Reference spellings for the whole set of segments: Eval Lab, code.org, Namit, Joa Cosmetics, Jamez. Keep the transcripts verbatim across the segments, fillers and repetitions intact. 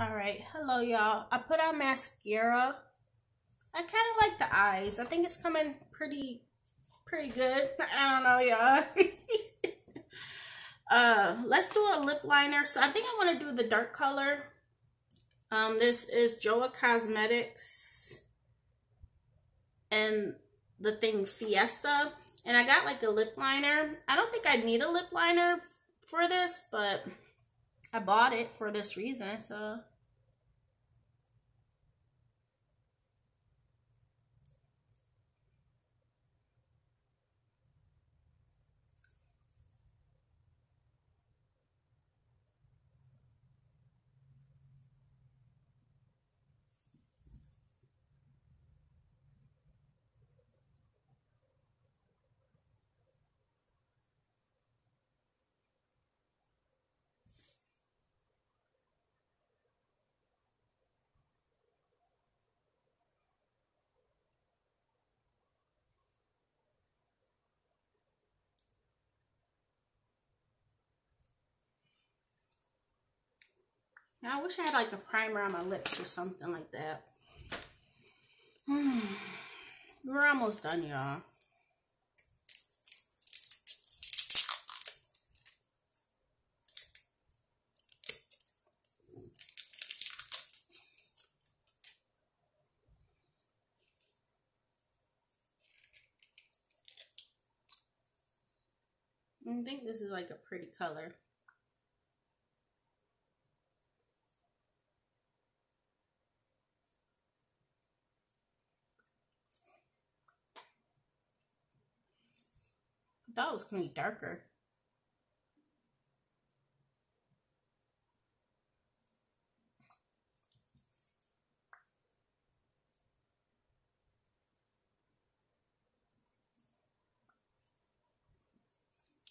All right, hello y'all. I put on mascara. I kind of like the eyes. I think it's coming pretty pretty good. I don't know, y'all. uh, let's do a lip liner. So I think I want to do the dark color. Um, this is Joa Cosmetics and the thing Fiesta. And I got like a lip liner. I don't think I need a lip liner for this, but I bought it for this reason, so. Now, I wish I had like a primer on my lips or something like that. We're almost done, y'all. I think this is like a pretty color. I thought it was going to be darker.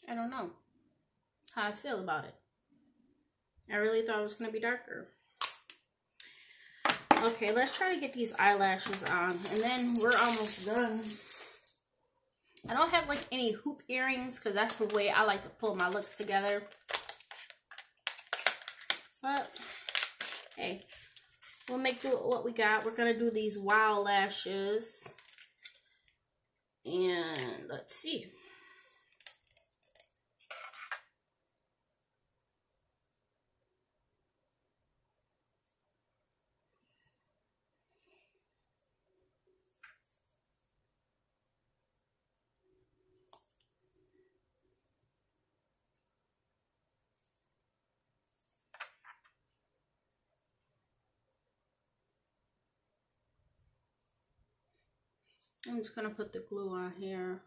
I don't know how I feel about it. I really thought it was going to be darker. Okay, let's try to get these eyelashes on, and then we're almost done. I don't have like any hoop earrings because that's the way I like to pull my looks together. But hey, we'll make do with what we got. We're gonna do these wild lashes. And let's see. I'm just going to put the glue on here.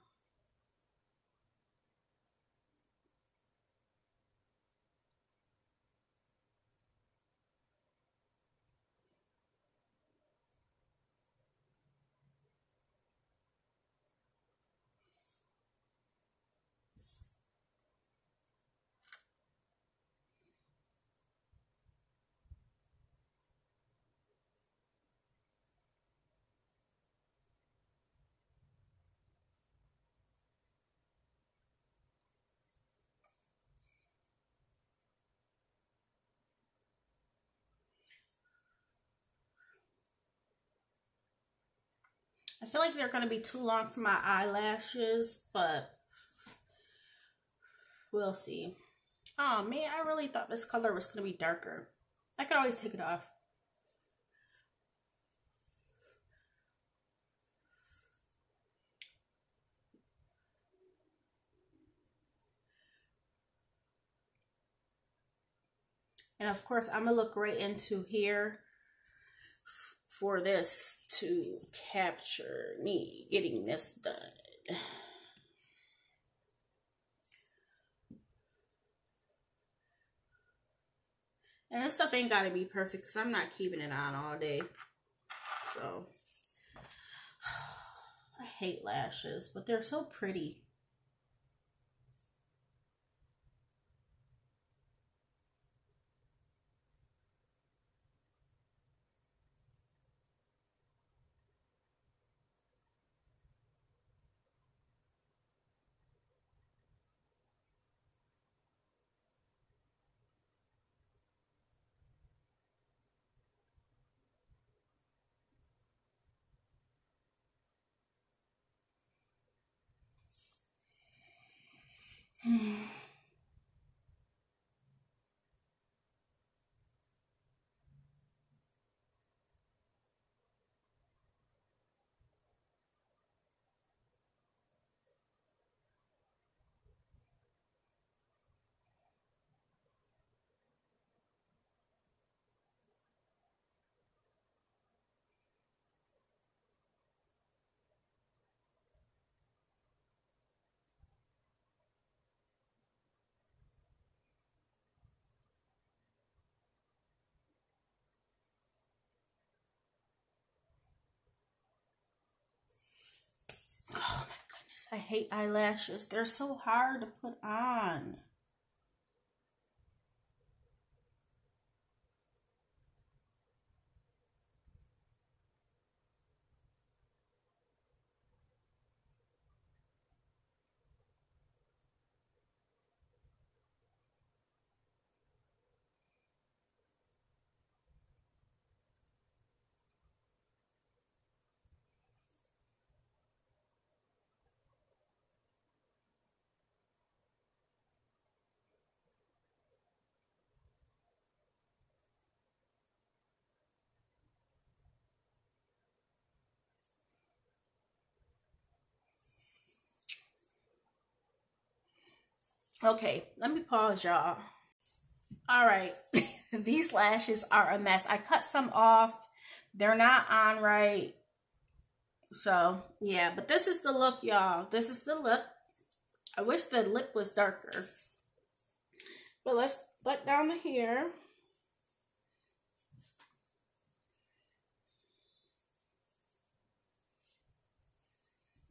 I feel like they're going to be too long for my eyelashes, but we'll see. Oh man, I really thought this color was going to be darker. I could always take it off. And of course, I'm going to look right into here for this to capture me getting this done. And this stuff ain't gotta be perfect because I'm not keeping it on all day. So, I hate lashes, but they're so pretty. I hate eyelashes. They're so hard to put on. Okay, let me pause, y'all. All right. These lashes are a mess. I cut some off. They're not on right. So, yeah. But this is the look, y'all. This is the look. I wish the lip was darker. But let's let down the hair.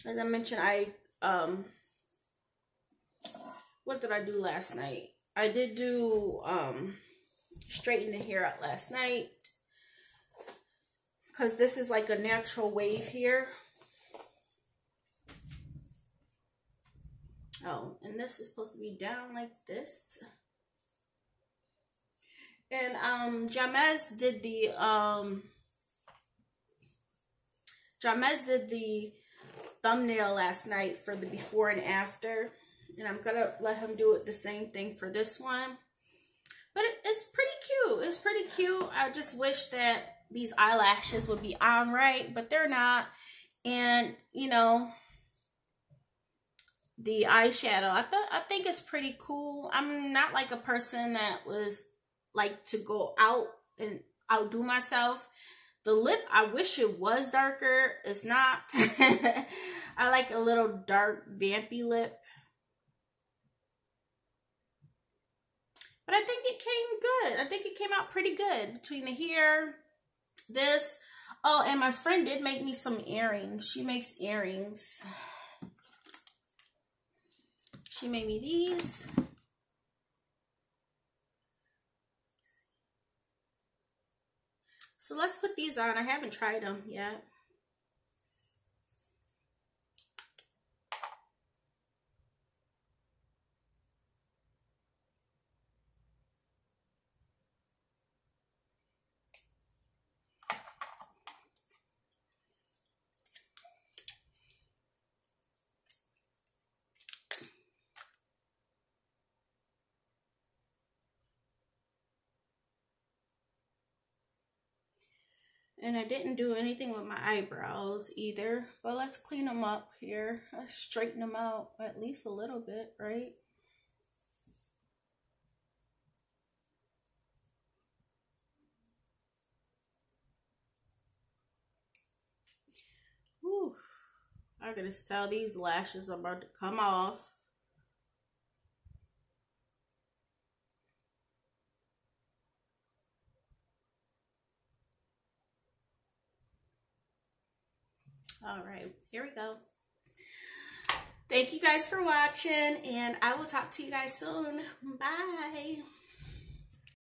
As I mentioned, I... um. What did I do last night? I did do um straighten the hair out last night, because this is like a natural wave here. Oh, and this is supposed to be down like this. And um Jamez did the um Jamez did the thumbnail last night for the before and after. And I'm going to let him do it the same thing for this one. But it, it's pretty cute. It's pretty cute. I just wish that these eyelashes would be on right, but they're not. And, you know, the eyeshadow, I, th I think it's pretty cool. I'm not like a person that was like to go out and outdo myself. The lip, I wish it was darker. It's not. I like a little dark, vampy lip. But I think it came good. I think it came out pretty good between the hair, this. Oh, and my friend did make me some earrings. She makes earrings. She made me these. So let's put these on. I haven't tried them yet. And I didn't do anything with my eyebrows either. But let's clean them up here. Let's straighten them out at least a little bit, right? Whew. I can just tell these lashes are about to come off. All right, here we go. Thank you guys for watching, and I will talk to you guys soon. Bye.